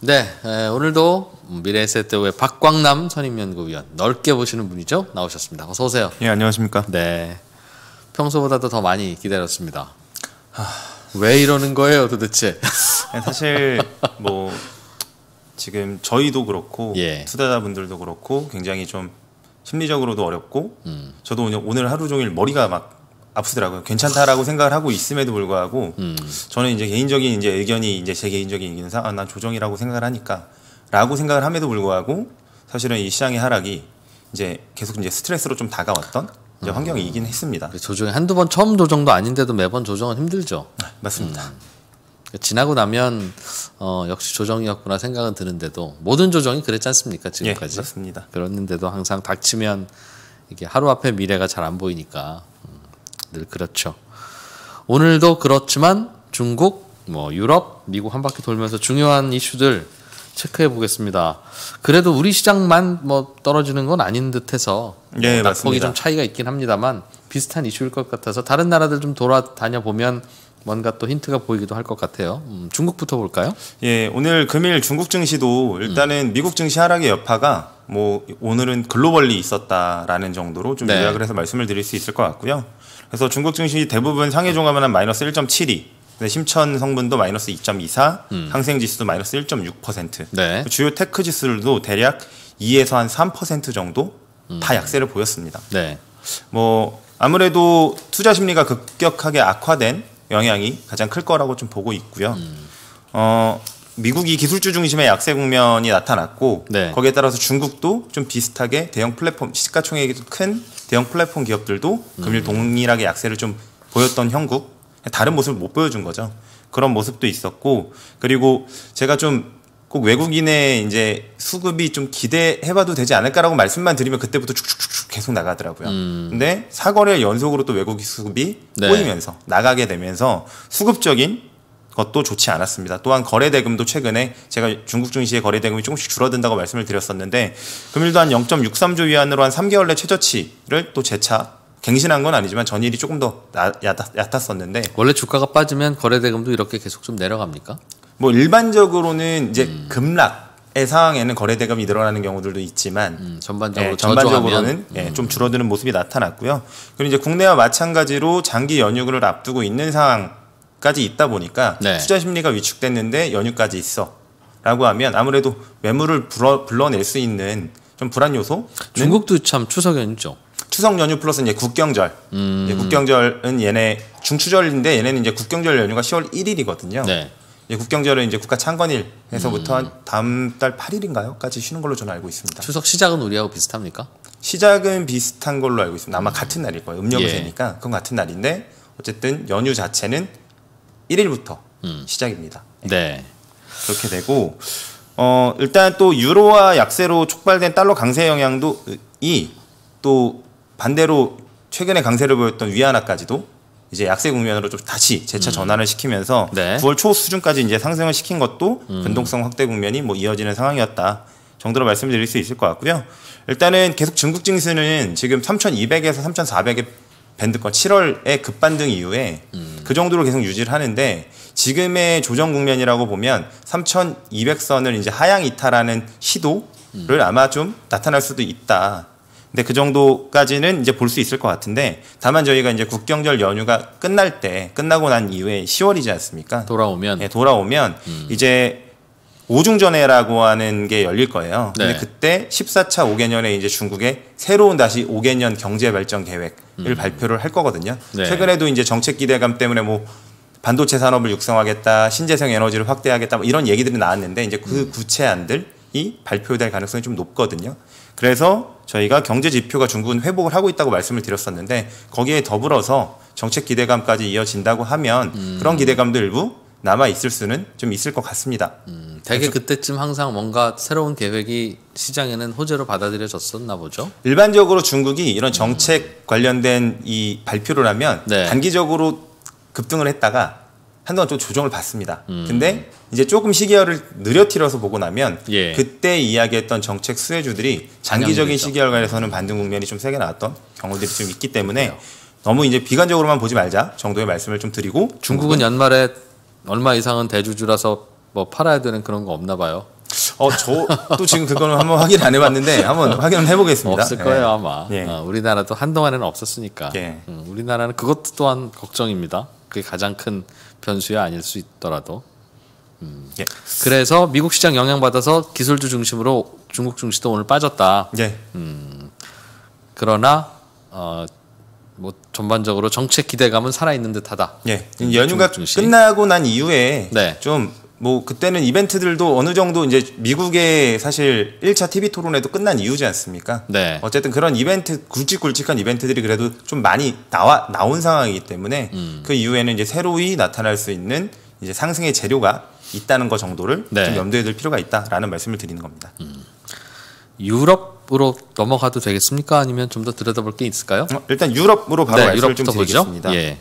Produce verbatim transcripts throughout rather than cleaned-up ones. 네, 에, 오늘도 미래에셋대우의 박광남 선임연구위원, 넓게 보시는 분이죠, 나오셨습니다. 어서 오세요. 예, 안녕하십니까. 네, 평소보다도 더 많이 기다렸습니다. 하... 왜 이러는 거예요, 도대체? 사실 뭐 지금 저희도 그렇고 예. 투자자분들도 그렇고 굉장히 좀 심리적으로도 어렵고 음. 저도 오늘, 오늘 하루 종일 머리가 막 아프더라고요. 괜찮다라고 생각을 하고 있음에도 불구하고 음. 저는 이제 개인적인 이제 의견이 이제 제 개인적인 의견상 아, 난 조정이라고 생각을 하니까라고 생각을 함에도 불구하고 사실은 이 시장의 하락이 이제 계속 이제 스트레스로 좀 다가왔던 이제 음. 환경이긴 했습니다. 조정이 한두 번 처음 조정도 아닌데도 매번 조정은 힘들죠. 아, 맞습니다. 음. 지나고 나면 어, 역시 조정이었구나 생각은 드는데도 모든 조정이 그랬지 않습니까 지금까지? 예, 그렇습니다. 그랬는데도 항상 닥치면 이게 하루 앞에 미래가 잘 안 보이니까. 늘 그렇죠. 오늘도 그렇지만 중국, 뭐 유럽, 미국 한 바퀴 돌면서 중요한 이슈들 체크해 보겠습니다. 그래도 우리 시장만 뭐 떨어지는 건 아닌 듯해서 네, 낙폭이 맞습니다. 좀 차이가 있긴 합니다만 비슷한 이슈일 것 같아서 다른 나라들 좀 돌아다녀 보면 뭔가 또 힌트가 보이기도 할 것 같아요. 음, 중국부터 볼까요? 예, 오늘 금일 중국 증시도 일단은 음. 미국 증시 하락의 여파가 뭐 오늘은 글로벌리 있었다라는 정도로 좀 네. 요약을 해서 말씀을 드릴 수 있을 것 같고요. 그래서 중국 증시 대부분 상해 종합은 마이너스 일 점 칠이, 심천 성분도 마이너스 이 점 이사, 음. 항생지수도 마이너스 일 점 육 퍼센트, 네. 주요 테크 지수들도 대략 이에서 한 삼 퍼센트 정도 음. 다 약세를 보였습니다. 네. 뭐 아무래도 투자 심리가 급격하게 악화된 영향이 가장 클 거라고 좀 보고 있고요. 음. 어, 미국이 기술주 중심의 약세 국면이 나타났고 네. 거기에 따라서 중국도 좀 비슷하게 대형 플랫폼, 시가총액이 큰 대형 플랫폼 기업들도 음. 금일 동일하게 약세를 좀 보였던 형국, 다른 모습을 못 보여준 거죠. 그런 모습도 있었고, 그리고 제가 좀 꼭 외국인의 이제 수급이 좀 기대해봐도 되지 않을까라고 말씀만 드리면 그때부터 쭉쭉쭉 계속 나가더라고요. 음. 근데 사 거래일 연속으로 또 외국인 수급이 네. 꼬이면서 나가게 되면서 수급적인 것도 좋지 않았습니다. 또한 거래대금도 최근에 제가 중국 증시의 거래대금이 조금씩 줄어든다고 말씀을 드렸었는데 금일도 한 영 점 육삼조 위안으로 한 삼 개월 내 최저치를 또 재차 갱신한 건 아니지만 전일이 조금 더 나, 얕았, 얕았었는데 원래 주가가 빠지면 거래대금도 이렇게 계속 좀 내려갑니까? 뭐 일반적으로는 이제 음. 급락의 상황에는 거래대금이 늘어나는 경우들도 있지만 음, 전반적으로 예, 전반적으로는 예, 음. 좀 줄어드는 모습이 나타났고요. 그리고 이제 국내와 마찬가지로 장기 연휴를 앞두고 있는 상황 까지 있다 보니까 네. 투자 심리가 위축됐는데 연휴까지 있어라고 하면 아무래도 매물을 불어, 불러낼 수 있는 좀 불안 요소. 중국도 참 추석 연휴죠. 추석 연휴 플러스 이제 국경절. 음. 이제 국경절은 얘네 중추절인데 얘네는 이제 국경절 연휴가 시월 일일이거든요. 네. 이제 국경절은 이제 국가 창건일에서부터 음. 한 다음 달 팔일인가요?까지 쉬는 걸로 저는 알고 있습니다. 추석 시작은 우리하고 비슷합니까? 시작은 비슷한 걸로 알고 있습니다. 아마 음. 같은 날일 거예요. 음력을 세니까 예. 그건 같은 날인데 어쨌든 연휴 자체는 일일부터 음. 시작입니다. 네. 그렇게 되고 어, 일단 또 유로화 약세로 촉발된 달러 강세 영향도 이 또 반대로 최근에 강세를 보였던 위안화까지도 이제 약세 국면으로 좀 다시 재차 음. 전환을 시키면서 네. 구월 초 수준까지 이제 상승을 시킨 것도 음. 변동성 확대 국면이 뭐 이어지는 상황이었다 정도로 말씀드릴 수 있을 것 같고요. 일단은 계속 중국 증시는 지금 삼천이백에서 삼천사백의 밴드권 칠월의 급반등 이후에 음. 그 정도로 계속 유지를 하는데 지금의 조정 국면이라고 보면 삼천이백 선을 이제 하향 이탈하는 시도를 음. 아마 좀 나타날 수도 있다. 근데 그 정도까지는 이제 볼 수 있을 것 같은데 다만 저희가 이제 국경절 연휴가 끝날 때 끝나고 난 이후에 시월이지 않습니까? 돌아오면 네, 돌아오면 음. 이제 오중전회라고 하는 게 열릴 거예요. 네. 근데 그때 십사 차 오 개년에 이제 중국의 새로운 다시 오 개년 경제 발전 계획을 음. 발표를 할 거거든요. 네. 최근에도 이제 정책 기대감 때문에 뭐 반도체 산업을 육성하겠다, 신재생 에너지를 확대하겠다 뭐 이런 얘기들이 나왔는데 이제 그 음. 구체안들이 발표될 가능성이 좀 높거든요. 그래서 저희가 경제 지표가 중국은 회복을 하고 있다고 말씀을 드렸었는데 거기에 더불어서 정책 기대감까지 이어진다고 하면 음. 그런 기대감도 일부 남아 있을 수는 좀 있을 것 같습니다. 음, 되게 그때쯤 항상 뭔가 새로운 계획이 시장에는 호재로 받아들여졌었나 보죠. 일반적으로 중국이 이런 정책 음. 관련된 이 발표를 하면 네. 단기적으로 급등을 했다가 한동안 좀 조정을 받습니다. 음. 근데 이제 조금 시기열을 느려뜨려서 보고 나면 예. 그때 이야기했던 정책 수혜주들이 장기적인 시기열관에서는 반등 국면이 좀 세게 나왔던 경우들이 좀 있기 때문에 그래요. 너무 이제 비관적으로만 보지 말자 정도의 말씀을 좀 드리고 중국은, 중국은 연말에 얼마 이상은 대주주라서 뭐 팔아야 되는 그런 거 없나 봐요. 어, 저 또 지금 그거는 한번 확인 안 해봤는데 한번 확인을 해보겠습니다. 없을 거예요. 예. 아마 예. 어, 우리나라도 한동안에는 없었으니까. 예. 음, 우리나라는 그것도 또한 걱정입니다. 그게 가장 큰 변수야 아닐 수 있더라도. 음. 예. 그래서 미국 시장 영향받아서 기술주 중심으로 중국 증시도 오늘 빠졌다. 예. 음, 그러나 어, 뭐 전반적으로 정책 기대감은 살아있는 듯하다. 예. 연휴가 끝나고 난 이후에 네. 좀 뭐 그때는 이벤트들도 어느 정도 이제 미국의 사실 일 차 티비 토론회도 끝난 이유지 않습니까? 네. 어쨌든 그런 이벤트 굵직굵직한 이벤트들이 그래도 좀 많이 나와 나온 상황이기 때문에 음. 그 이후에는 이제 새로이 나타날 수 있는 이제 상승의 재료가 있다는 거 정도를 네. 좀 염두에 둘 필요가 있다라는 말씀을 드리는 겁니다. 음. 유럽으로 넘어가도 되겠습니까? 아니면 좀 더 들여다볼 게 있을까요? 어, 일단 유럽으로 바로 네, 말씀을 좀 드리겠습니다. 예.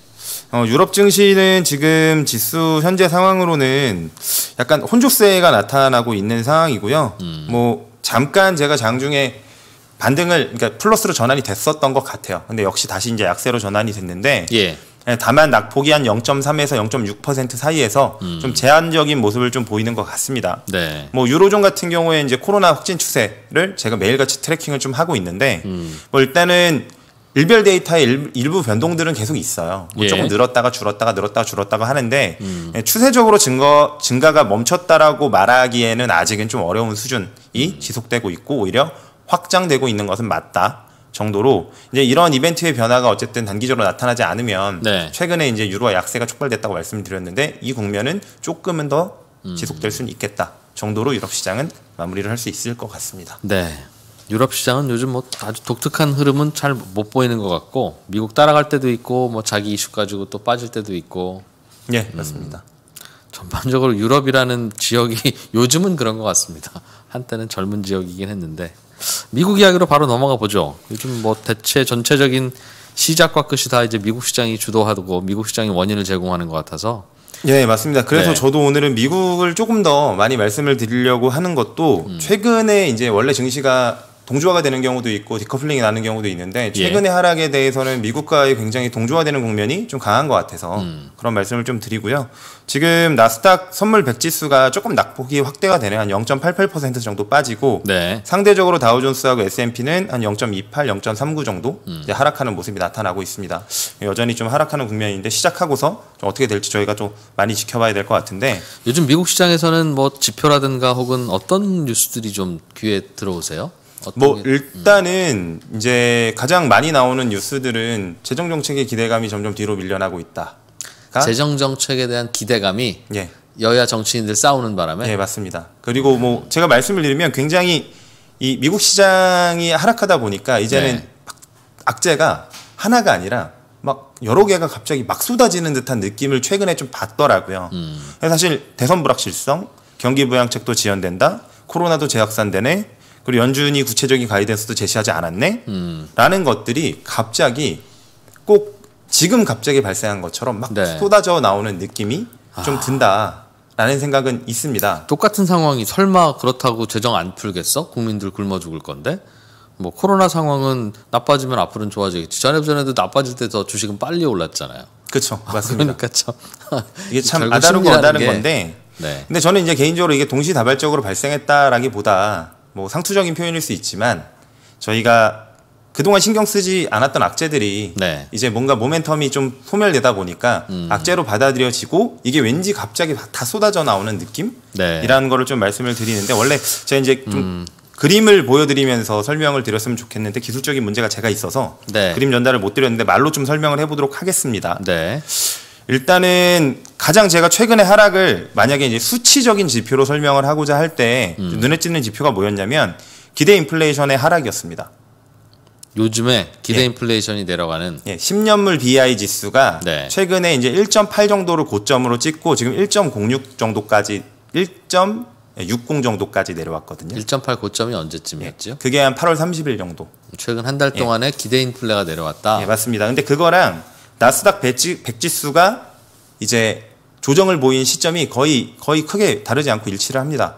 어, 유럽 증시는 지금 지수 현재 상황으로는 약간 혼조세가 나타나고 있는 상황이고요. 음. 뭐 잠깐 제가 장중에 반등을 그러니까 플러스로 전환이 됐었던 것 같아요. 근데 역시 다시 이제 약세로 전환이 됐는데 예. 다만 낙폭이 한 영 점 삼에서 영 점 육 퍼센트 사이에서 음. 좀 제한적인 모습을 좀 보이는 것 같습니다. 네. 뭐 유로존 같은 경우에 이제 코로나 확진 추세를 제가 매일같이 트래킹을 좀 하고 있는데 음. 뭐 일단은 일별 데이터의 일부 변동들은 계속 있어요. 뭐 예. 조금 늘었다가 줄었다가 늘었다가 줄었다가 하는데 음. 추세적으로 증거, 증가가 멈췄다라고 말하기에는 아직은 좀 어려운 수준이 음. 지속되고 있고 오히려 확장되고 있는 것은 맞다 정도로 이제 이런 이벤트의 변화가 어쨌든 단기적으로 나타나지 않으면 네. 최근에 이제 유로와 약세가 촉발됐다고 말씀드렸는데 이 국면은 조금은 더 음. 지속될 수는 있겠다 정도로 유럽 시장은 마무리를 할 수 있을 것 같습니다. 네. 유럽 시장은 요즘 뭐 아주 독특한 흐름은 잘 못 보이는 것 같고 미국 따라갈 때도 있고 뭐 자기 이슈 가지고 또 빠질 때도 있고 예 음, 맞습니다. 전반적으로 유럽이라는 지역이 요즘은 그런 것 같습니다. 한때는 젊은 지역이긴 했는데 미국 이야기로 바로 넘어가 보죠. 요즘 뭐 대체 전체적인 시작과 끝이 다 이제 미국 시장이 주도하고 미국 시장이 원인을 제공하는 것 같아서 예, 맞습니다. 그래서 네. 저도 오늘은 미국을 조금 더 많이 말씀을 드리려고 하는 것도 음. 최근에 이제 원래 증시가 동조화가 되는 경우도 있고 디커플링이 나는 경우도 있는데 최근의 예. 하락에 대해서는 미국과의 굉장히 동조화되는 국면이 좀 강한 것 같아서 음. 그런 말씀을 좀 드리고요. 지금 나스닥 선물 백지수가 조금 낙폭이 확대가 되는 한 영 점 팔팔 퍼센트 정도 빠지고 네. 상대적으로 다우존스하고 에스 앤 피는 한 영 점 이팔, 영 점 삼구 정도 음. 이제 하락하는 모습이 나타나고 있습니다. 여전히 좀 하락하는 국면인데 시작하고서 좀 어떻게 될지 저희가 좀 많이 지켜봐야 될 것 같은데 요즘 미국 시장에서는 뭐 지표라든가 혹은 어떤 뉴스들이 좀 귀에 들어오세요? 뭐 일단은 음. 이제 가장 많이 나오는 뉴스들은 재정 정책의 기대감이 점점 뒤로 밀려나고 있다. 재정 정책에 대한 기대감이 예. 여야 정치인들 싸우는 바람에 네 맞습니다. 그리고 뭐 제가 말씀을 드리면 굉장히 이 미국 시장이 하락하다 보니까 이제는 네. 악재가 하나가 아니라 막 여러 개가 갑자기 막 쏟아지는 듯한 느낌을 최근에 좀 받더라고요. 음. 사실 대선 불확실성, 경기 부양책도 지연된다, 코로나도 재확산되네. 그리고 연준이 구체적인 가이던스도 제시하지 않았네? 음. 라는 것들이 갑자기 꼭 지금 갑자기 발생한 것처럼 막 네. 쏟아져 나오는 느낌이 아. 좀 든다라는 생각은 있습니다. 똑같은 상황이 설마 그렇다고 재정 안 풀겠어? 국민들 굶어 죽을 건데? 뭐 코로나 상황은 나빠지면 앞으로는 좋아지겠지. 전에도 나빠질 때 더 주식은 빨리 올랐잖아요. 그렇죠. 맞습니다. 아, 그러니까 참. 이게 참 아다르고 아다른 게... 건데 네. 근데 저는 이제 개인적으로 이게 동시다발적으로 발생했다라기보다 뭐 상투적인 표현일 수 있지만 저희가 그동안 신경 쓰지 않았던 악재들이 네. 이제 뭔가 모멘텀이 좀 소멸되다 보니까 음. 악재로 받아들여지고 이게 왠지 갑자기 다 쏟아져 나오는 느낌이라는 네. 거를 좀 말씀을 드리는데 원래 제가 이제 좀 음. 그림을 보여드리면서 설명을 드렸으면 좋겠는데 기술적인 문제가 제가 있어서 네. 그림 전달을 못 드렸는데 말로 좀 설명을 해보도록 하겠습니다. 네. 일단은 가장 제가 최근에 하락을 만약에 이제 수치적인 지표로 설명을 하고자 할 때 음. 눈에 띄는 지표가 뭐였냐면 기대 인플레이션의 하락이었습니다. 요즘에 기대 예. 인플레이션이 내려가는 예. 십 년물 비 아이 지수가 네. 최근에 이제 일 점 팔 정도를 고점으로 찍고 지금 일 점 공육 정도까지 일 점 육공 정도까지 내려왔거든요. 일 점 팔 고점이 언제쯤이었죠? 예. 그게 한 팔월 삼십일 정도. 최근 한 달 동안에 예. 기대 인플레가 내려왔다. 예, 맞습니다. 근데 그거랑 나스닥 백지, 백지수가 이제 조정을 보인 시점이 거의 거의 크게 다르지 않고 일치를 합니다.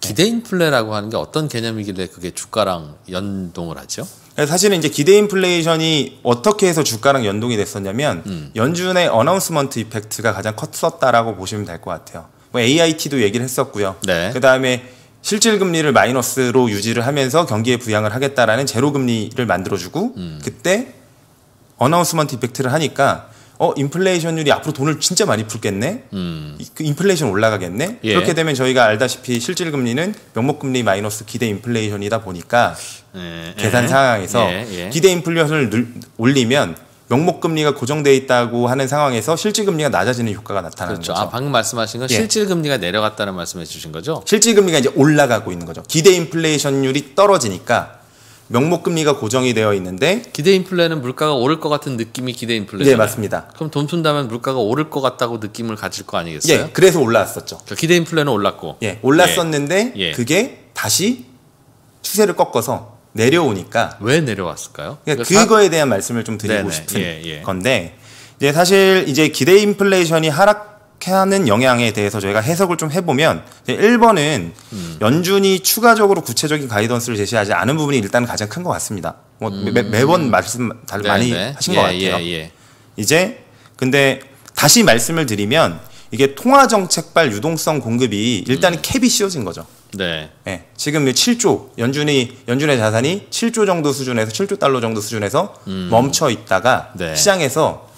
기대 인플레라고 하는 게 어떤 개념이길래 그게 주가랑 연동을 하죠? 사실은 이제 기대 인플레이션이 어떻게 해서 주가랑 연동이 됐었냐면 음. 연준의 어나운스먼트 이펙트가 가장 컸었다라고 보시면 될 것 같아요. 뭐 에이아이티도 얘기를 했었고요. 네. 그 다음에 실질금리를 마이너스로 유지를 하면서 경기에 부양을 하겠다라는 제로금리를 만들어주고 음. 그때 어나운스먼트 이펙트를 하니까 어 인플레이션율이 앞으로 돈을 진짜 많이 풀겠네. 음. 인플레이션 올라가겠네. 예. 그렇게 되면 저희가 알다시피 실질금리는 명목금리 마이너스 기대 인플레이션이다 보니까 예. 계산 상황에서 예. 예. 기대 인플레이션을 늘, 올리면 명목금리가 고정돼 있다고 하는 상황에서 실질금리가 낮아지는 효과가 나타나는 그렇죠. 거죠. 아, 방금 말씀하신 건 예. 실질금리가 내려갔다는 말씀해 주신 거죠? 실질금리가 이제 올라가고 있는 거죠. 기대 인플레이션율이 떨어지니까 명목금리가 고정이 되어 있는데 기대 인플레는 물가가 오를 것 같은 느낌이 기대 인플레죠? 네, 맞습니다. 그럼 돈 푼다면 물가가 오를 것 같다고 느낌을 가질 거 아니겠어요? 예, 그래서 올라왔었죠. 그러니까 기대 인플레는 올랐고 예, 올랐었는데 예. 그게 다시 추세를 꺾어서 내려오니까 왜 내려왔을까요? 그러니까 그러니까 그거에 사... 대한 말씀을 좀 드리고 네네, 싶은 예, 예. 건데 이제 사실 이제 기대 인플레이션이 하락하는 영향에 대해서 저희가 해석을 좀 해보면 일 번은 음. 연준이 추가적으로 구체적인 가이던스를 제시하지 않은 부분이 일단 가장 큰 것 같습니다. 뭐 음. 매, 매번 말씀 달, 많이 하신 예, 것 같아요. 예, 예. 이제 근데 다시 말씀을 드리면 이게 통화정책발 유동성 공급이 일단은 음. 캡이 씌워진 거죠. 네. 네. 지금 칠 조 연준이 연준의 자산이 칠 조 정도 수준에서 칠 조 달러 정도 수준에서 음. 멈춰 있다가 네. 시장에서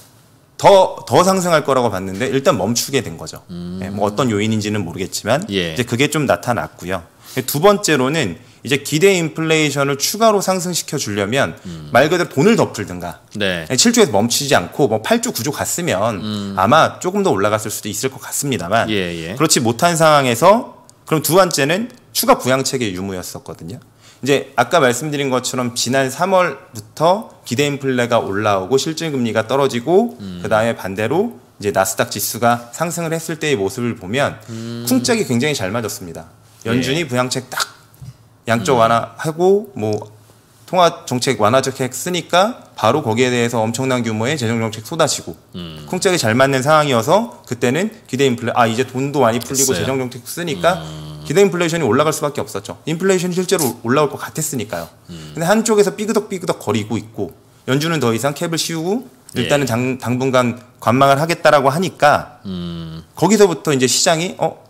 더, 더 상승할 거라고 봤는데 일단 멈추게 된 거죠. 음. 네. 뭐 어떤 요인인지는 모르겠지만 예. 이제 그게 좀 나타났고요. 두 번째로는 이제 기대 인플레이션을 추가로 상승시켜 주려면 음. 말 그대로 돈을 더 풀든가 네. 칠 조에서 멈추지 않고 뭐 팔 조 구 조 갔으면 음. 아마 조금 더 올라갔을 수도 있을 것 같습니다만 예, 예. 그렇지 못한 상황에서 그럼 두 번째는 추가 부양책의 유무였었거든요. 이제 아까 말씀드린 것처럼 지난 삼월부터 기대 인플레가 올라오고 실질금리가 떨어지고 음. 그다음에 반대로 이제 나스닥 지수가 상승을 했을 때의 모습을 보면 음. 쿵짝이 굉장히 잘 맞았습니다. 연준이 예. 부양책 딱 양적 완화하고 뭐 통화 정책 완화정책 쓰니까 바로 거기에 대해서 엄청난 규모의 재정정책 쏟아지고 음. 쿵짝이 잘 맞는 상황이어서 그때는 기대 인플레 아 이제 돈도 많이 풀리고 재정정책 쓰니까 음. 기대 인플레이션이 올라갈 수밖에 없었죠. 인플레이션이 실제로 올라올 것 같았으니까요. 음. 근데 한쪽에서 삐그덕삐그덕 거리고 있고 연준은 더 이상 캡을 씌우고 일단은 예. 당, 당분간 관망을 하겠다라고 하니까 음. 거기서부터 이제 시장이 어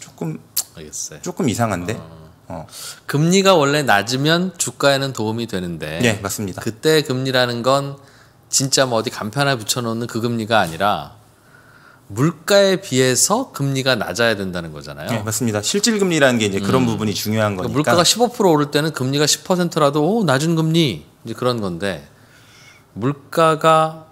조금 알겠어요. 조금 이상한데. 어. 어. 금리가 원래 낮으면 주가에는 도움이 되는데 네, 맞습니다. 그때 금리라는 건 진짜 뭐 어디 간판에 붙여놓는 그 금리가 아니라 물가에 비해서 금리가 낮아야 된다는 거잖아요. 네, 맞습니다. 실질금리라는 게 이제 그런 음. 부분이 중요한 거니까 그러니까 물가가 십오 퍼센트 오를 때는 금리가 십 퍼센트라도 오, 낮은 금리 이제 그런 건데 물가가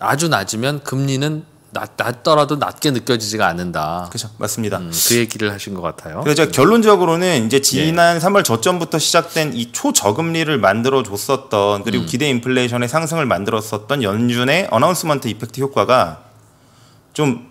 아주 낮으면 금리는 낮, 낮더라도 낮게 느껴지지가 않는다. 그렇죠, 맞습니다. 음, 그 얘기를 하신 것 같아요. 그래서 제가 결론적으로는 이제 지난 예. 삼월 저점부터 시작된 이 초저금리를 만들어 줬었던 그리고 음. 기대 인플레이션의 상승을 만들었었던 연준의 어나운스먼트 이펙트 효과가 좀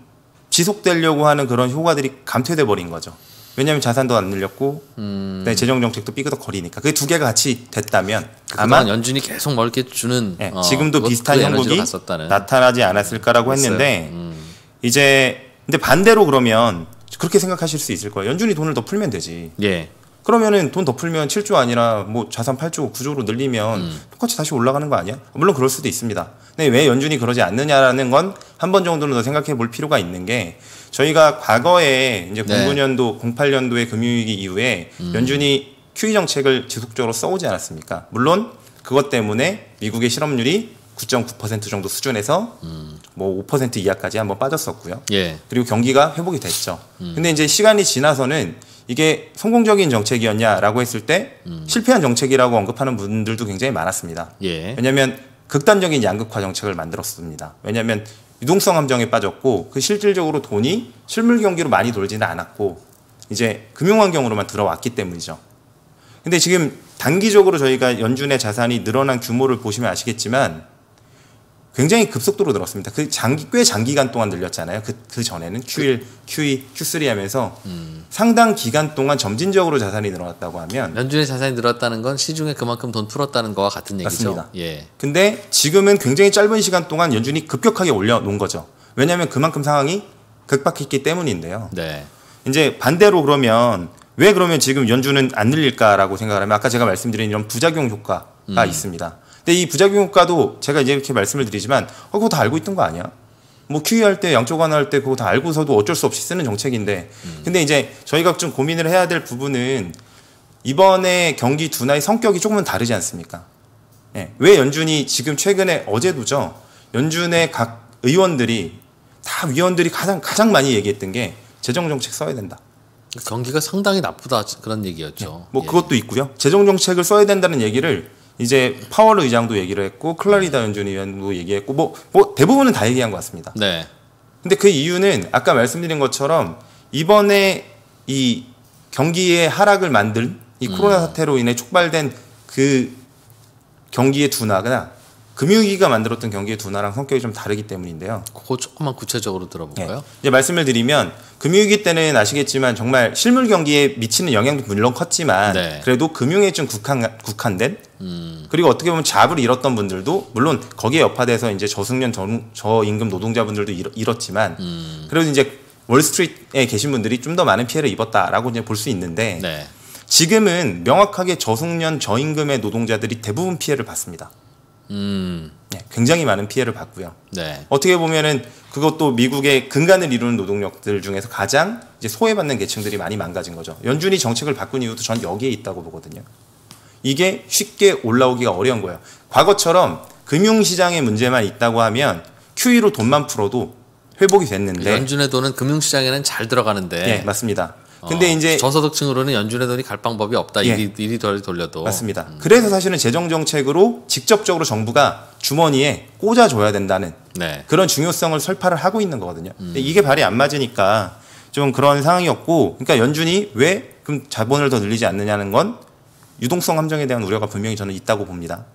지속되려고 하는 그런 효과들이 감퇴돼 버린 거죠. 왜냐하면 자산도 안 늘렸고 음. 재정 정책도 삐그덕거리니까 그게 두 개가 같이 됐다면 아마 연준이 계속 멀게 주는 네, 어, 지금도 비슷한 형국이 나타나지 않았을까라고 했어요. 했는데 음. 이제 근데 반대로 그러면 그렇게 생각하실 수 있을 거예요. 연준이 돈을 더 풀면 되지. 예. 그러면은 돈 더 풀면 칠 조 아니라 뭐 자산 팔 조 구 조로 늘리면 음. 똑같이 다시 올라가는 거 아니야? 물론 그럴 수도 있습니다. 근데 왜 연준이 그러지 않느냐라는 건 한 번 정도는 더 생각해 볼 필요가 있는 게 저희가 과거에 이제 네. 공구 년도, 공팔 년도의 금융위기 이후에 음. 연준이 큐이 정책을 지속적으로 써오지 않았습니까? 물론 그것 때문에 미국의 실업률이 구 점 구 퍼센트 정도 수준에서 음. 뭐 오 퍼센트 이하까지 한번 빠졌었고요. 예. 그리고 경기가 회복이 됐죠. 음. 근데 이제 시간이 지나서는 이게 성공적인 정책이었냐라고 했을 때 음. 실패한 정책이라고 언급하는 분들도 굉장히 많았습니다. 예. 왜냐하면 극단적인 양극화 정책을 만들었습니다. 왜냐하면 유동성 함정에 빠졌고 그 실질적으로 돈이 실물 경기로 많이 돌지는 않았고 이제 금융환경으로만 들어왔기 때문이죠. 근데 지금 단기적으로 저희가 연준의 자산이 늘어난 규모를 보시면 아시겠지만 굉장히 급속도로 늘었습니다. 그 장기 꽤 장기간 동안 늘렸잖아요. 그, 그 전에는 큐 일, 큐 이, 큐 쓰리 하면서 음. 상당 기간 동안 점진적으로 자산이 늘어났다고 하면 연준의 자산이 늘었다는 건 시중에 그만큼 돈 풀었다는 거와 같은 얘기죠. 맞습니다. 예. 근데 지금은 굉장히 짧은 시간 동안 연준이 급격하게 올려놓은 거죠. 왜냐하면 그만큼 상황이 급박했기 때문인데요. 네. 이제 반대로 그러면 왜 그러면 지금 연준은 안 늘릴까라고 생각하면 아까 제가 말씀드린 이런 부작용 효과가 음. 있습니다. 근데 이 부작용 효과도 제가 이제 이렇게 말씀을 드리지만 어, 그거 다 알고 있던 거 아니야? 뭐 큐이 할 때 양적 완화할 때 그거 다 알고서도 어쩔 수 없이 쓰는 정책인데 음. 근데 이제 저희가 좀 고민을 해야 될 부분은 이번에 경기 둔화의 성격이 조금은 다르지 않습니까? 예. 왜 연준이 지금 최근에 어제도죠. 연준의 각 의원들이 다 위원들이 가장 가장 많이 얘기했던 게 재정정책 써야 된다. 경기가 상당히 나쁘다 그런 얘기였죠. 예. 뭐 예. 그것도 있고요. 재정정책을 써야 된다는 얘기를 이제 파월 의장도 얘기를 했고 클라리다 연준 의원도 얘기했고 뭐, 뭐 대부분은 다 얘기한 것 같습니다. 네. 근데 그 이유는 아까 말씀드린 것처럼 이번에 이 경기의 하락을 만든 이 코로나 사태로 인해 촉발된 그 경기의 둔화가 금융위기가 만들었던 경기의 둔화랑 성격이 좀 다르기 때문인데요. 그거 조금만 구체적으로 들어볼까요? 네. 이제 말씀을 드리면 금융위기 때는 아시겠지만 정말 실물 경기에 미치는 영향도 물론 컸지만 네. 그래도 금융에 좀 국한, 국한된 음. 그리고 어떻게 보면 잡을 잃었던 분들도 물론 거기에 여파돼서 이제 저숙련 저, 저임금 노동자분들도 잃, 잃었지만 음. 그래도 이제 월스트리트에 계신 분들이 좀 더 많은 피해를 입었다라고 이제 볼 수 있는데 네. 지금은 명확하게 저숙련 저임금의 노동자들이 대부분 피해를 받습니다. 음. 네, 굉장히 많은 피해를 받고요. 네. 어떻게 보면은 그것도 미국의 근간을 이루는 노동력들 중에서 가장 이제 소외받는 계층들이 많이 망가진 거죠. 연준이 정책을 바꾼 이유도 전 여기에 있다고 보거든요. 이게 쉽게 올라오기가 어려운 거예요. 과거처럼 금융시장의 문제만 있다고 하면 큐이로 돈만 풀어도 회복이 됐는데 연준의 돈은 금융시장에는 잘 들어가는데 네, 맞습니다. 근데 어, 이제 저소득층으로는 연준의 돈이 갈 방법이 없다. 예. 이리, 이리 돌려도 맞습니다. 음. 그래서 사실은 재정 정책으로 직접적으로 정부가 주머니에 꽂아줘야 된다는 네. 그런 중요성을 설파를 하고 있는 거거든요. 음. 근데 이게 발이 안 맞으니까 좀 그런 상황이었고, 그러니까 연준이 왜 그럼 자본을 더 늘리지 않느냐는 건 유동성 함정에 대한 우려가 분명히 저는 있다고 봅니다.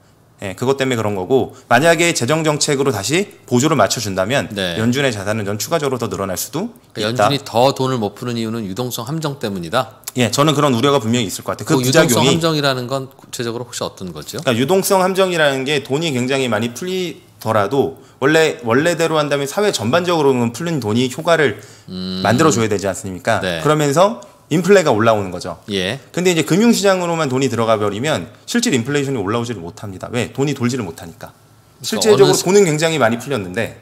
예, 그것 때문에 그런 거고, 만약에 재정 정책으로 다시 보조를 맞춰준다면 네. 연준의 자산은 전 추가적으로 더 늘어날 수도 그러니까 있다. 연준이 더 돈을 못 푸는 이유는 유동성 함정 때문이다. 예, 저는 그런 우려가 분명히 있을 것 같아요. 그, 그 유동성 부작용이, 함정이라는 건 구체적으로 혹시 어떤 거죠? 그러니까 유동성 함정이라는 게 돈이 굉장히 많이 풀리더라도 원래 원래대로 한다면 사회 전반적으로는 풀린 돈이 효과를 음. 만들어줘야 되지 않습니까? 네. 그러면서 인플레가 올라오는 거죠. 예. 근데 이제 금융시장으로만 돈이 들어가 버리면 실질 인플레이션이 올라오지를 못합니다. 왜? 돈이 돌지를 못하니까. 그러니까 실질적으로 시... 돈은 굉장히 많이 풀렸는데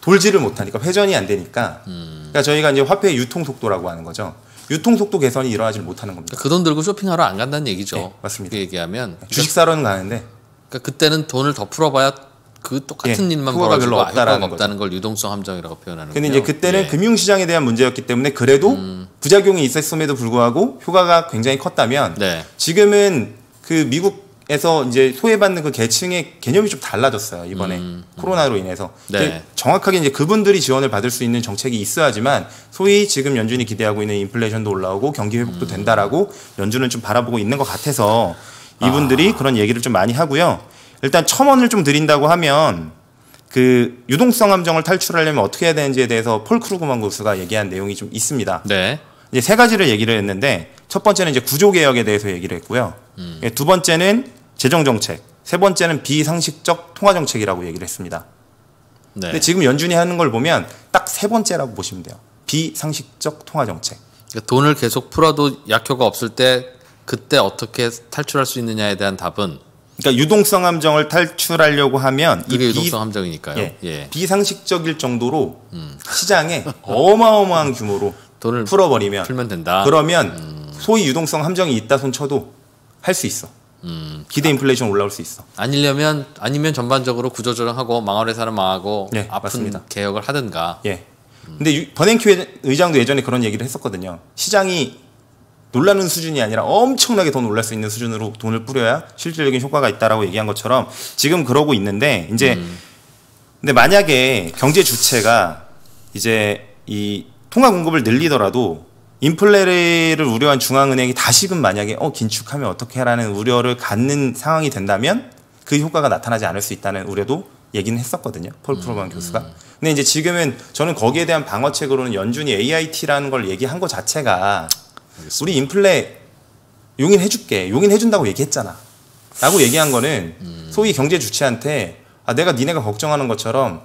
돌지를 못하니까 회전이 안 되니까. 음... 그러니까 저희가 이제 화폐의 유통 속도라고 하는 거죠. 유통 속도 개선이 일어나지 못하는 겁니다. 그 돈 들고 쇼핑하러 안 간다는 얘기죠. 네, 맞습니다. 그 얘기하면 주식 사러는 가는데. 그러니까 그때는 돈을 더 풀어봐야. 그 똑같은 예, 일만 벌어지고 효과가 없다는 걸 유동성 함정이라고 표현하는 거죠. 근데 이제 그때는 예. 금융시장에 대한 문제였기 때문에 그래도 음. 부작용이 있었음에도 불구하고 효과가 굉장히 컸다면 네. 지금은 그 미국에서 이제 소외받는 그 계층의 개념이 좀 달라졌어요. 이번에 음. 코로나로 인해서 네. 이제 정확하게 이제 그분들이 지원을 받을 수 있는 정책이 있어야지만 소위 지금 연준이 기대하고 있는 인플레이션도 올라오고 경기 회복도 음. 된다라고 연준은 좀 바라보고 있는 것 같아서 이분들이 아. 그런 얘기를 좀 많이 하고요. 일단 천 원을 좀 드린다고 하면 그 유동성 함정을 탈출하려면 어떻게 해야 되는지에 대해서 폴 크루그만 교수가 얘기한 내용이 좀 있습니다. 네. 이제 세 가지를 얘기를 했는데 첫 번째는 이제 구조 개혁에 대해서 얘기를 했고요. 음. 두 번째는 재정 정책, 세 번째는 비상식적 통화 정책이라고 얘기를 했습니다. 네. 근데 지금 연준이 하는 걸 보면 딱 세 번째라고 보시면 돼요. 비상식적 통화 정책. 그러니까 돈을 계속 풀어도 약효가 없을 때 그때 어떻게 탈출할 수 있느냐에 대한 답은 그러니까 유동성 함정을 탈출하려고 하면 이게 유동성 비, 함정이니까요. 예, 예. 비상식적일 정도로 음. 시장에 어마어마한 규모로 돈을 풀어버리면 풀면 된다. 그러면 음. 소위 유동성 함정이 있다 손쳐도 할 수 있어. 음. 기대 인플레이션 올라올 수 있어. 아니려면 아니면 전반적으로 구조조정하고 망할 회사는 망하고 예, 아픈 맞습니다. 개혁을 하든가. 예. 음. 근데 유, 버냉키 의장도 예전에 그런 얘기를 했었거든요. 시장이 놀라는 수준이 아니라 엄청나게 더 놀랄 수 있는 수준으로 돈을 뿌려야 실질적인 효과가 있다라고 얘기한 것처럼 지금 그러고 있는데 이제 음. 근데 만약에 경제 주체가 이제 이 통화 공급을 늘리더라도 인플레를 우려한 중앙은행이 다시금 만약에 어 긴축하면 어떻게 하라는 우려를 갖는 상황이 된다면 그 효과가 나타나지 않을 수 있다는 우려도 얘기는 했었거든요. 폴 크루그만 음. 교수가. 근데 이제 지금은 저는 거기에 대한 방어책으로는 연준이 에이아이티라는 걸 얘기한 것 자체가 알겠습니다. 우리 인플레 용인해줄게. 용인해준다고 얘기했잖아. 라고 얘기한 거는 음. 소위 경제 주체한테 아, 내가 니네가 걱정하는 것처럼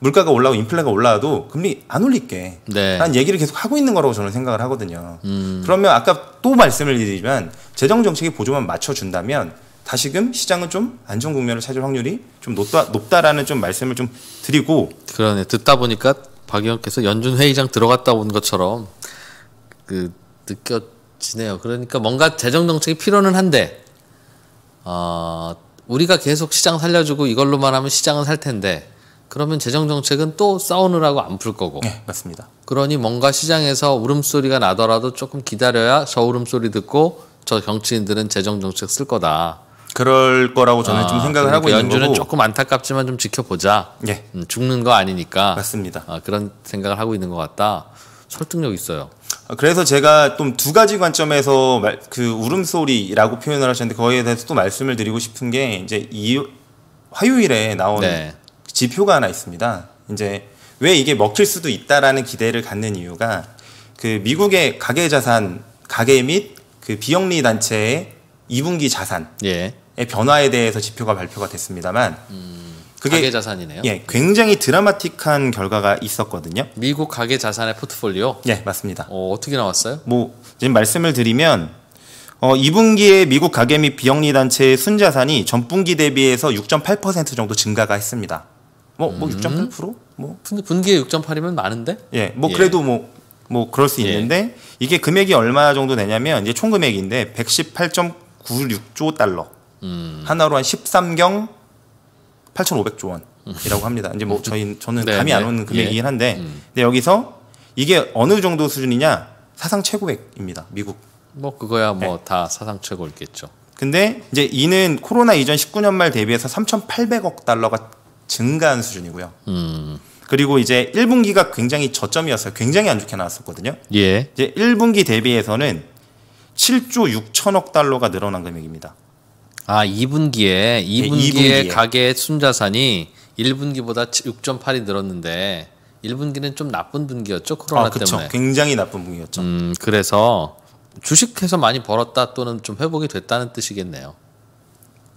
물가가 올라오고 인플레가 올라와도 금리 안 올릴게. 네. 라는 얘기를 계속 하고 있는 거라고 저는 생각을 하거든요. 음. 그러면 아까 또 말씀을 드리지만 재정정책의 보조만 맞춰준다면 다시금 시장은 좀 안정 국면을 찾을 확률이 좀 높다, 높다라는 좀 말씀을 좀 드리고. 그러네. 듣다 보니까 박 의원께서 연준 회의장 들어갔다 온 것처럼 그 느껴지네요. 그러니까 뭔가 재정 정책이 필요는 한데 어, 우리가 계속 시장 살려주고 이걸로만 하면 시장은 살 텐데 그러면 재정 정책은 또 싸우느라고 안 풀 거고. 네, 맞습니다. 그러니 뭔가 시장에서 울음소리가 나더라도 조금 기다려야 저 울음소리 듣고 저 정치인들은 재정 정책 쓸 거다. 그럴 거라고 저는 아, 좀 생각을 하고 있는 거고. 연준은 조금 안타깝지만 좀 지켜보자. 예. 음, 죽는 거 아니니까. 맞습니다. 아, 그런 생각을 하고 있는 것 같다. 설득력 있어요. 그래서 제가 좀 두 가지 관점에서 말, 그 울음소리라고 표현을 하셨는데 거기에 대해서 또 말씀을 드리고 싶은 게 이제 이 화요일에 나온 네. 지표가 하나 있습니다. 이제 왜 이게 먹힐 수도 있다라는 기대를 갖는 이유가 그 미국의 가계자산, 가계 및 그 비영리 단체의 이 분기 자산의 예. 변화에 대해서 지표가 발표가 됐습니다만 음, 그게 가계 자산이네요. 예, 굉장히 드라마틱한 결과가 있었거든요. 미국 가계 자산의 포트폴리오? 예, 맞습니다. 어, 어떻게 나왔어요? 뭐 지금 말씀을 드리면 어, 이 분기에 미국 가계 및 비영리 단체의 순자산이 전분기 대비해서 육 점 팔 퍼센트 정도 증가가 했습니다. 뭐, 뭐 음. 육 점 팔 퍼센트? 뭐 분기에 육 점 팔이면 많은데? 예, 뭐 예. 그래도 뭐 뭐 그럴 수 있는데 예. 이게 금액이 얼마 정도 되냐면 이제 총 금액인데 백십팔 점 구십육 조 달러 음. 하나로 한 십삼 경 팔천오백 조 원이라고 합니다. 이제 뭐 저희 저는 네, 감이 네. 안 오는 금액이긴 한데 음. 근데 여기서 이게 어느 정도 수준이냐 사상 최고액입니다. 미국. 뭐 그거야 뭐 다 네. 사상 최고겠죠. 근데 이제 이는 코로나 이전 십구 년 말 대비해서 삼천팔백억 달러가 증가한 수준이고요. 음. 그리고 이제 일 분기가 굉장히 저점이었어요. 굉장히 안 좋게 나왔었거든요. 예. 이제 일 분기 대비해서는 칠 조 육천억 달러가 늘어난 금액입니다. 아, 이 분기에 이 분기에, 네, 이 분기에 가계 순자산이 일 분기보다 육 점 팔이 늘었는데 일 분기는 좀 나쁜 분기였죠. 코로나 아, 그쵸. 때문에. 굉장히 나쁜 분기였죠. 음, 그래서 주식해서 많이 벌었다 또는 좀 회복이 됐다는 뜻이겠네요.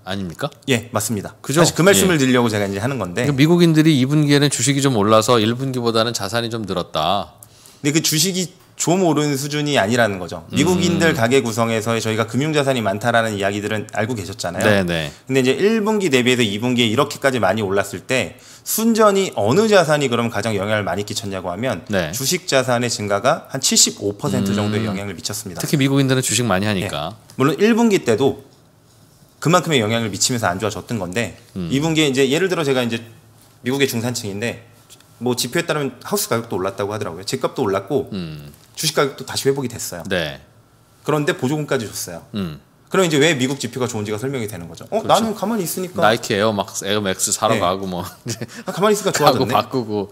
아닙니까? 예, 맞습니다. 그죠? 사실 그 말씀을 예. 드리려고 제가 이제 하는 건데 미국인들이 이 분기에는 주식이 좀 올라서 일 분기보다는 자산이 좀 늘었다. 근데 그 주식이 좀 오른 수준이 아니라는 거죠. 미국인들 음. 가계 구성에서 저희가 금융자산이 많다라는 이야기들은 알고 계셨잖아요. 네네. 근데 이제 일 분기 대비해서 이 분기에 이렇게까지 많이 올랐을 때 순전히 어느 자산이 그럼 가장 영향을 많이 끼쳤냐고 하면 네. 주식 자산의 증가가 한 칠십오 퍼센트 음. 정도의 영향을 미쳤습니다. 특히 미국인들은 주식 많이 하니까. 예. 물론 일 분기 때도 그만큼의 영향을 미치면서 안 좋아졌던 건데 음. 이 분기에 이제 예를 들어 제가 이제 미국의 중산층인데 뭐 지표에 따르면 하우스 가격도 올랐다고 하더라고요. 집값도 올랐고 음. 주식 가격도 다시 회복이 됐어요. 네. 그런데 보조금까지 줬어요. 음. 그럼 이제 왜 미국 지표가 좋은지가 설명이 되는 거죠. 어, 그렇죠. 나는 가만히 있으니까 나이키 에어막스, 에어맥스 사러 네. 가고 뭐 아, 가만히 있으니까 좋아졌네. 바꾸고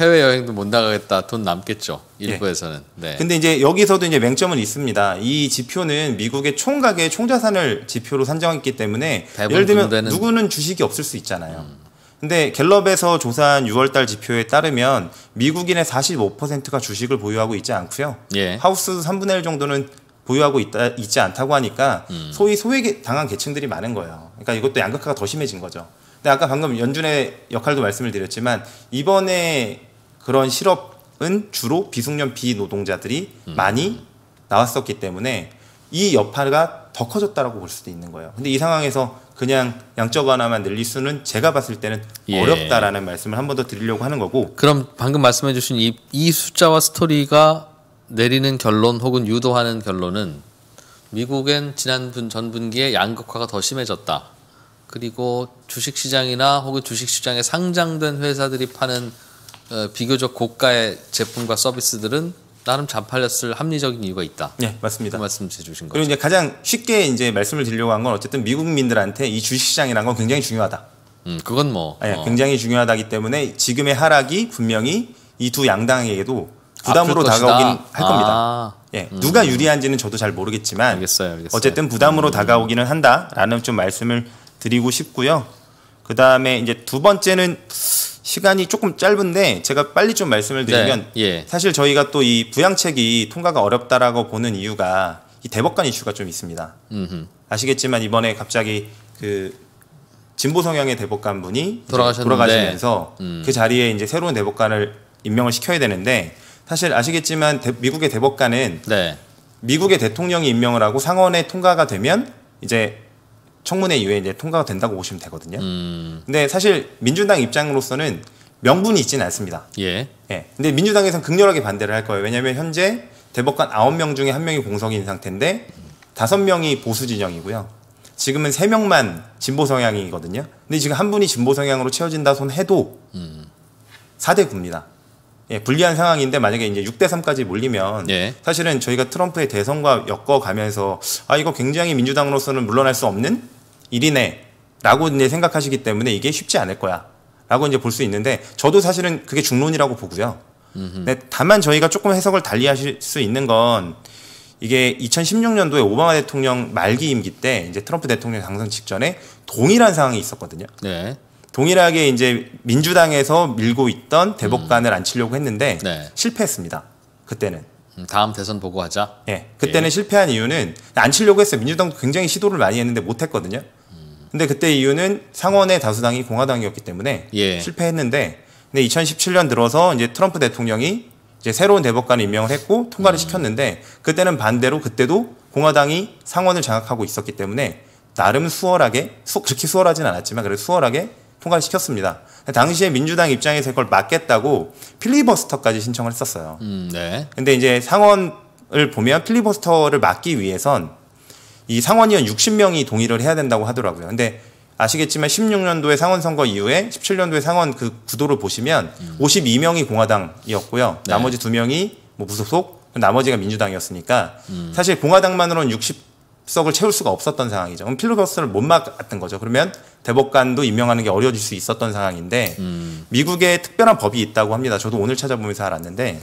해외 여행도 못 나가겠다. 돈 남겠죠. 일부에서는. 네. 네. 근데 이제 여기서도 이제 맹점은 있습니다. 이 지표는 미국의 총가계 총자산을 지표로 산정했기 때문에 예를 들면 되는... 누구는 주식이 없을 수 있잖아요. 음. 근데 갤럽에서 조사한 유월 달 지표에 따르면 미국인의 사십오 퍼센트가 주식을 보유하고 있지 않고요. 예. 하우스 삼분의 일 정도는 보유하고 있다, 있지 않다고 하니까 음. 소위 소외 당한 계층들이 많은 거예요. 그러니까 이것도 양극화가 더 심해진 거죠. 근데 아까 방금 연준의 역할도 말씀을 드렸지만 이번에 그런 실업은 주로 비숙련 비노동자들이 음. 많이 나왔었기 때문에 이 여파가 더 커졌다라고 볼 수도 있는 거예요. 근데 이 상황에서 그냥 양적 완화만 늘릴 수는 제가 봤을 때는 예. 어렵다라는 말씀을 한 번 더 드리려고 하는 거고. 그럼 방금 말씀해 주신 이, 이 숫자와 스토리가 내리는 결론 혹은 유도하는 결론은 미국엔 지난 분, 전 분기에 양극화가 더 심해졌다. 그리고 주식시장이나 혹은 주식시장에 상장된 회사들이 파는 어, 비교적 고가의 제품과 서비스들은 나름 잘 팔렸을 합리적인 이유가 있다. 네, 맞습니다. 그 말씀 주신 거죠. 그리고 이제 가장 쉽게 이제 말씀을 드리려고 한 건 어쨌든 미국민들한테 이 주식시장이란 건 굉장히 중요하다. 음, 그건 뭐. 네, 어. 굉장히 중요하다기 때문에 지금의 하락이 분명히 이 두 양당에게도 부담으로 다가오긴 할 아. 겁니다. 예, 음. 누가 유리한지는 저도 잘 모르겠지만 알겠어요, 알겠어요. 어쨌든 부담으로 음. 다가오기는 한다라는 좀 말씀을 드리고 싶고요. 그 다음에 이제 두 번째는 시간이 조금 짧은데 제가 빨리 좀 말씀을 드리면 네, 예. 사실 저희가 또 이 부양책이 통과가 어렵다라고 보는 이유가 이 대법관 이슈가 좀 있습니다. 음흠. 아시겠지만 이번에 갑자기 그 진보 성향의 대법관 분이 돌아가시면서 음. 그 자리에 이제 새로운 대법관을 임명을 시켜야 되는데 사실 아시겠지만 대, 미국의 대법관은 네. 미국의 대통령이 임명을 하고 상원에 통과가 되면 이제 청문회 이후에 이제 통과가 된다고 보시면 되거든요. 음. 근데 사실 민주당 입장으로서는 명분이 있지는 않습니다. 예. 예. 근데 민주당에서는 극렬하게 반대를 할 거예요. 왜냐하면 현재 대법관 아홉 명 중에 한 명이 공석인 상태인데 다섯 명이 보수 진영이고요. 지금은 세 명만 진보 성향이거든요. 근데 지금 한 분이 진보 성향으로 채워진다 손 해도 음. 사 대 구입니다. 예, 불리한 상황인데 만약에 이제 육 대 삼까지 몰리면 예. 사실은 저희가 트럼프의 대선과 엮어가면서 아 이거 굉장히 민주당으로서는 물러날 수 없는 일이네라고 이제 생각하시기 때문에 이게 쉽지 않을 거야라고 이제 볼 수 있는데 저도 사실은 그게 중론이라고 보고요. 네, 다만 저희가 조금 해석을 달리하실 수 있는 건 이게 이천십육 년도에 오바마 대통령 말기 임기 때 이제 트럼프 대통령 당선 직전에 동일한 상황이 있었거든요. 네. 동일하게 이제 민주당에서 밀고 있던 대법관을 음. 앉히려고 했는데 네. 실패했습니다. 그때는. 다음 대선 보고 하자. 네. 그때는 예. 실패한 이유는 앉히려고 했어요. 민주당도 굉장히 시도를 많이 했는데 못했거든요. 음. 근데 그때 이유는 상원의 다수당이 공화당이었기 때문에 예. 실패했는데 근데 이천십칠 년 들어서 이제 트럼프 대통령이 이제 새로운 대법관을 임명을 했고 통과를 음. 시켰는데 그때는 반대로 그때도 공화당이 상원을 장악하고 있었기 때문에 나름 수월하게 수, 그렇게 수월하진 않았지만 그래도 수월하게 통과를 시켰습니다. 당시에 민주당 입장에서 그걸 막겠다고 필리버스터까지 신청을 했었어요. 음, 네. 근데 이제 상원을 보면 필리버스터를 막기 위해선 이 상원의원 육십 명이 동의를 해야 된다고 하더라고요. 근데 아시겠지만 십육 년도에 상원 선거 이후에 십칠 년도에 상원 그 구도를 보시면 음. 오십이 명이 공화당이었고요. 네. 나머지 두 명이 뭐 무소속, 나머지가 민주당이었으니까 음. 사실 공화당만으로는 육십 석을 채울 수가 없었던 상황이죠. 그럼 필리버스터를 못 막았던 거죠. 그러면 대법관도 임명하는 게 어려워질 수 있었던 상황인데 음. 미국에 특별한 법이 있다고 합니다. 저도 오늘 찾아보면서 알았는데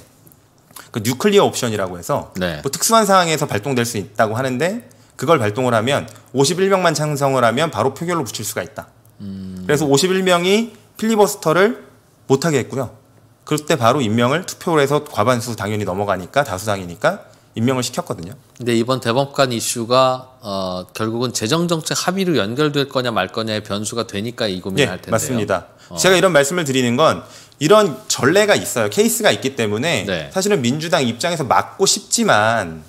그 뉴클리어 옵션이라고 해서 네. 뭐 특수한 상황에서 발동될 수 있다고 하는데 그걸 발동을 하면 오십일 명만 찬성을 하면 바로 표결로 붙일 수가 있다. 음. 그래서 오십일 명이 필리버스터를 못하게 했고요. 그때 바로 임명을 투표로 해서 과반수 당연히 넘어가니까 다수당이니까 임명을 시켰거든요. 근데 이번 대법관 이슈가 어, 결국은 재정정책 합의로 연결될 거냐 말 거냐의 변수가 되니까 이 고민을 예, 할 텐데요. 맞습니다. 어. 제가 이런 말씀을 드리는 건 이런 전례가 있어요. 케이스가 있기 때문에 네. 사실은 민주당 입장에서 막고 싶지만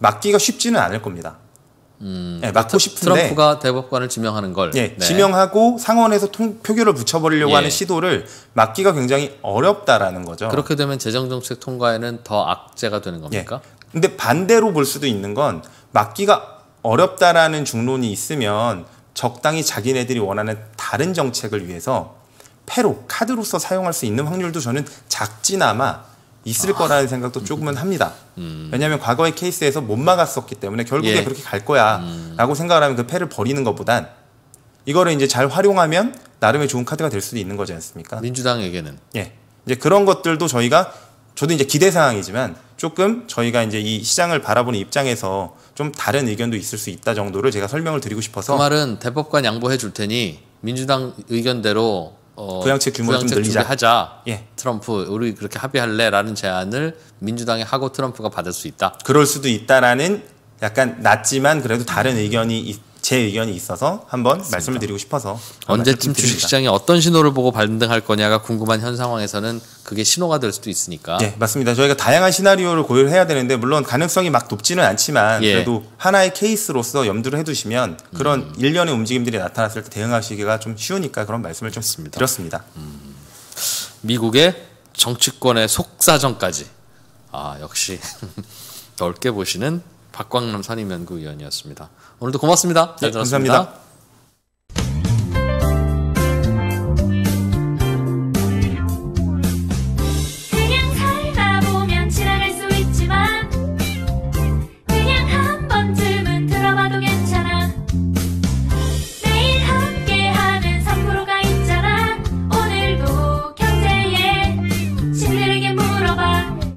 막기가 쉽지는 않을 겁니다. 음, 네, 막고 싶은데 트럼프가 대법관을 지명하는 걸 예, 네. 지명하고 상원에서 통, 표결을 붙여버리려고 예. 하는 시도를 막기가 굉장히 어렵다라는 거죠. 그렇게 되면 재정정책 통과에는 더 악재가 되는 겁니까? 예. 근데 반대로 볼 수도 있는 건 막기가 어렵다라는 중론이 있으면 적당히 자기네들이 원하는 다른 정책을 위해서 패로 카드로서 사용할 수 있는 확률도 저는 작지나마 있을 아. 거라는 생각도 조금은 합니다. 음. 왜냐하면 과거의 케이스에서 못 막았었기 때문에 결국에 예. 그렇게 갈 거야 음. 라고 생각을 하면 그 패를 버리는 것보단 이거를 이제 잘 활용하면 나름의 좋은 카드가 될 수도 있는 거지 않습니까? 민주당에게는. 예. 이제 그런 것들도 저희가 저도 이제 기대 사항이지만 조금 저희가 이제 이 시장을 바라보는 입장에서 좀 다른 의견도 있을 수 있다 정도를 제가 설명을 드리고 싶어서. 그 말은 대법관 양보해 줄 테니 민주당 의견대로 어, 부양책 규모를 부양책 좀 늘리자. 하자. 예. 트럼프 우리 그렇게 합의할래라는 제안을 민주당이 하고 트럼프가 받을 수 있다. 그럴 수도 있다라는 약간 낮지만 그래도 다른 의견이 제 의견이 있어서 한번 맞습니다. 말씀을 드리고 싶어서 언제쯤 주식시장이 어떤 신호를 보고 반등할 거냐가 궁금한 현 상황에서는 그게 신호가 될 수도 있으니까. 네, 맞습니다. 저희가 다양한 시나리오를 고려해야 되는데 물론 가능성이 막 높지는 않지만 예. 그래도 하나의 케이스로서 염두를 해두시면 그런 음. 일련의 움직임들이 나타났을 때 대응하시기가 좀 쉬우니까 그런 말씀을 좀 맞습니다. 드렸습니다. 음. 미국의 정치권의 속사정까지 아 역시 넓게 보시는 박광남 선임연구위원이었습니다. 오늘도 고맙습니다. 잘 들었습니다. 네, 감사합니다.